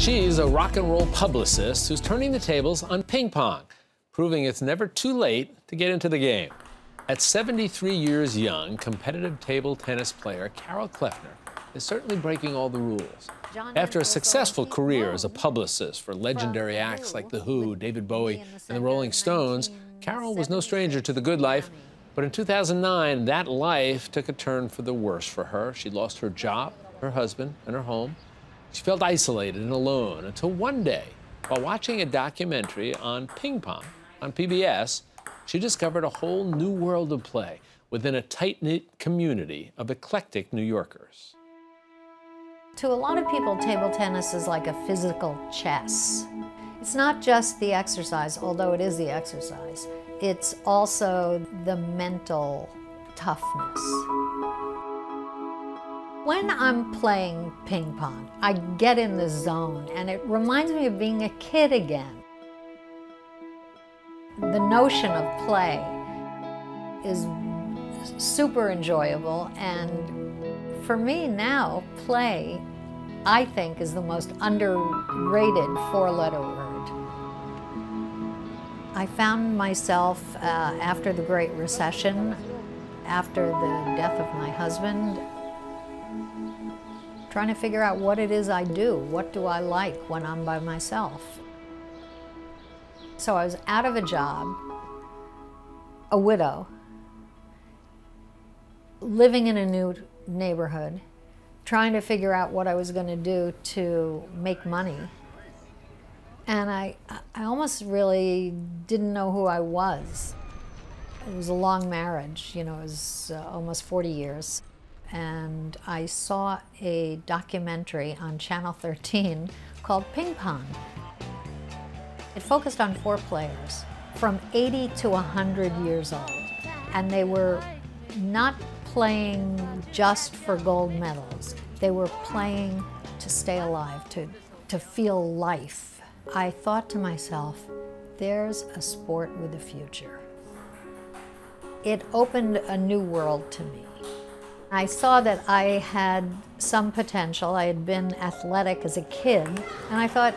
She's a rock and roll publicist who's turning the tables on ping pong, proving it's never too late to get into the game. At 73 years young, competitive table tennis player Carol Kleffner is certainly breaking all the rules. After a successful career as a publicist for legendary acts like The Who, David Bowie, and the Rolling Stones, Carol was no stranger to the good life. But in 2009, that life took a turn for the worse for her. She lost her job, her husband, and her home. She felt isolated and alone until one day, while watching a documentary on ping pong on PBS, she discovered a whole new world of play within a tight-knit community of eclectic New Yorkers. To a lot of people, table tennis is like a physical chess. It's not just the exercise, although it is the exercise. It's also the mental toughness. When I'm playing ping pong, I get in the zone, and it reminds me of being a kid again. The notion of play is super enjoyable, and for me now, play, I think, is the most underrated four-letter word. I found myself after the Great Recession, after the death of my husband, trying to figure out what it is I do, what do I like when I'm by myself. So I was out of a job, a widow, living in a new neighborhood, trying to figure out what I was going to do to make money. And I almost really didn't know who I was. It was a long marriage, you know, it was almost 40 years. And I saw a documentary on Channel 13 called Ping Pong. It focused on four players from 80 to 100 years old. And they were not playing just for gold medals. They were playing to stay alive, to feel life. I thought to myself, there's a sport with a future. It opened a new world to me. I saw that I had some potential. I had been athletic as a kid, and I thought,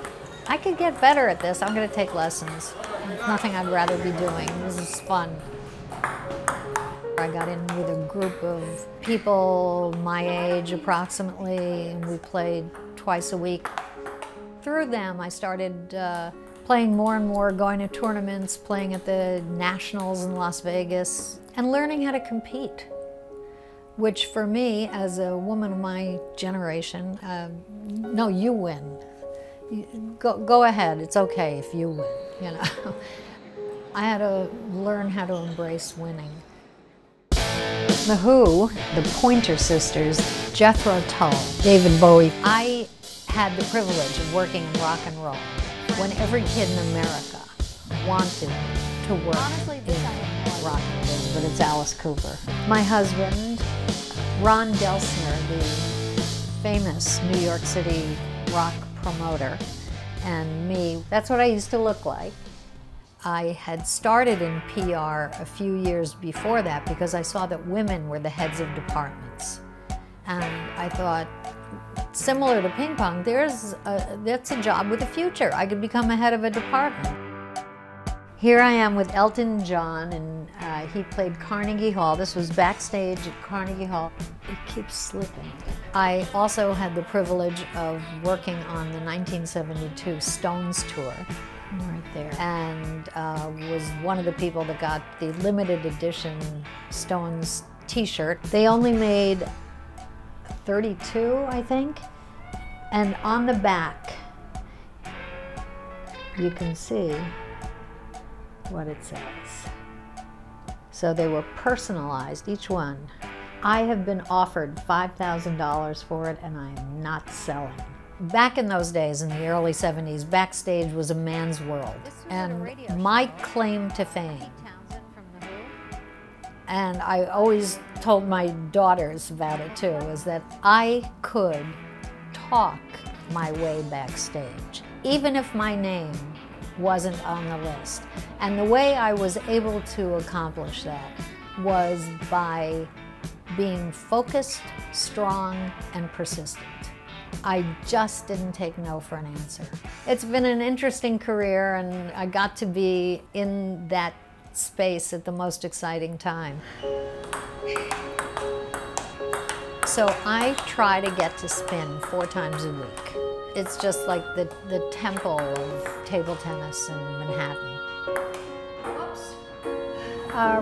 I could get better at this. I'm going to take lessons. There's nothing I'd rather be doing. This is fun. I got in with a group of people my age approximately, and we played twice a week. Through them, I started playing more and more, going to tournaments, playing at the Nationals in Las Vegas, and learning how to compete, which for me, as a woman of my generation, no, you win. Go ahead, it's okay if you win, you know. I had to learn how to embrace winning. The Who, the Pointer Sisters, Jethro Tull, David Bowie. I had the privilege of working in rock and roll when every kid in America wanted to work in rock and roll, but it's Alice Cooper. My husband, Ron Delsner, the famous New York City rock promoter, and me, that's what I used to look like. I had started in PR a few years before that because I saw that women were the heads of departments. And I thought, similar to ping pong, that's a job with a future. I could become a head of a department. Here I am with Elton John, and he played Carnegie Hall. This was backstage at Carnegie Hall. It keeps slipping. I also had the privilege of working on the 1972 Stones tour. Right there. And was one of the people that got the limited edition Stones t-shirt. They only made 32, I think. And on the back, you can see what it says. So they were personalized, each one. I have been offered $5,000 for it, and I am not selling. Back in those days, in the early 70s, backstage was a man's world. And my claim to fame, and I always told my daughters about it too, was that I could talk my way backstage, even if my name wasn't on the list. And the way I was able to accomplish that was by being focused, strong, and persistent. I just didn't take no for an answer. It's been an interesting career, and I got to be in that space at the most exciting time. So I try to get to SPIN 4 times a week. It's just like the temple of table tennis in Manhattan. Oops.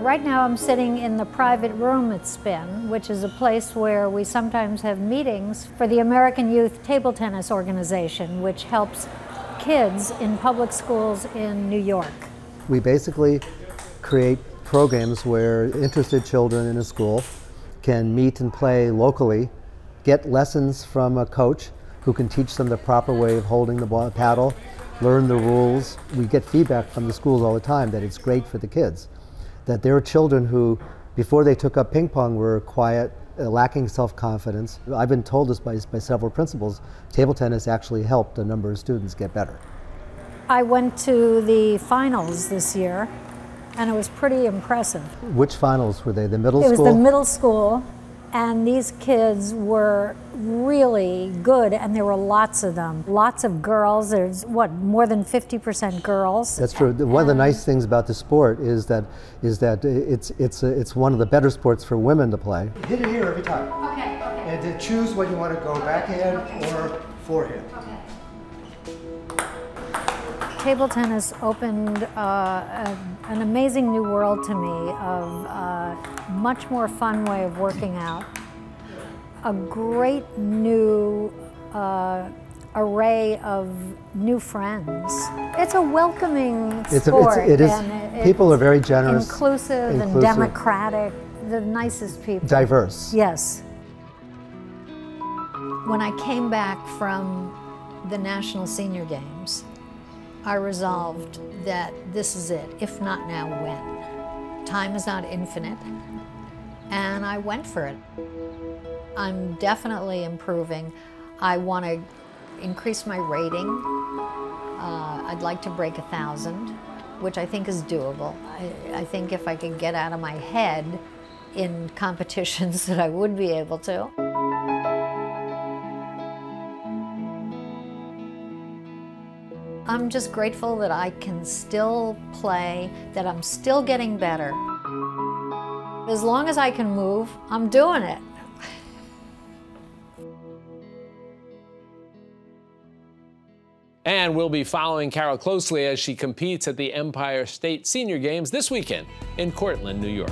Right now I'm sitting in the private room at SPIN, which is a place where we sometimes have meetings for the American Youth Table Tennis Organization, which helps kids in public schools in New York. We basically create programs where interested children in a school can meet and play locally, get lessons from a coach who can teach them the proper way of holding the ball, paddle, learn the rules. We get feedback from the schools all the time that it's great for the kids, that there are children who, before they took up ping pong, were quiet, lacking self-confidence. I've been told this by several principals. Table tennis actually helped a number of students get better. I went to the finals this year, and it was pretty impressive. Which finals were they? The middle school? It was the middle school. And these kids were really good, and there were lots of them. Lots of girls. There's, what, more than 50% girls? That's true. One of the nice things about the sport is that it's one of the better sports for women to play. Hit it here every time. Okay. Okay. And then choose when you want to go backhand or forehand. Okay. Table tennis opened an amazing new world to me of a much more fun way of working out, a great new array of new friends. It's a welcoming sport. It is. People are very generous. Inclusive and democratic, the nicest people. Diverse. Yes. When I came back from the National Senior Games, I resolved that this is it, if not now, when? Time is not infinite, and I went for it. I'm definitely improving. I want to increase my rating. I'd like to break 1,000, which I think is doable. I think if I could get out of my head in competitions that I would be able to. I'm just grateful that I can still play, that I'm still getting better. As long as I can move, I'm doing it. And we'll be following Carol closely as she competes at the Empire State Senior Games this weekend in Cortland, New York.